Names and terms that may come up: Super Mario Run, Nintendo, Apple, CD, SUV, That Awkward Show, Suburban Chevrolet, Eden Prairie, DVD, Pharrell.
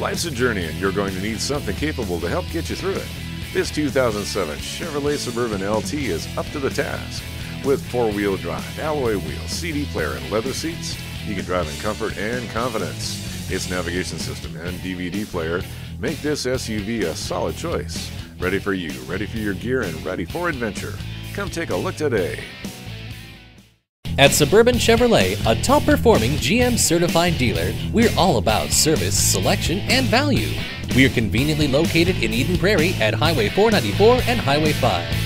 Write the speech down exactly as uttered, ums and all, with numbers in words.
Life's a journey, and you're going to need something capable to help get you through it. This two thousand seven Chevrolet Suburban L T is up to the task. With four-wheel drive, alloy wheels, C D player, and leather seats, you can drive in comfort and confidence. Its navigation system and D V D player make this S U V a solid choice. Ready for you, ready for your gear, and ready for adventure. Come take a look today. At Suburban Chevrolet, a top-performing G M-certified dealer, we're all about service, selection, and value. We are conveniently located in Eden Prairie at Highway four ninety-four and Highway five.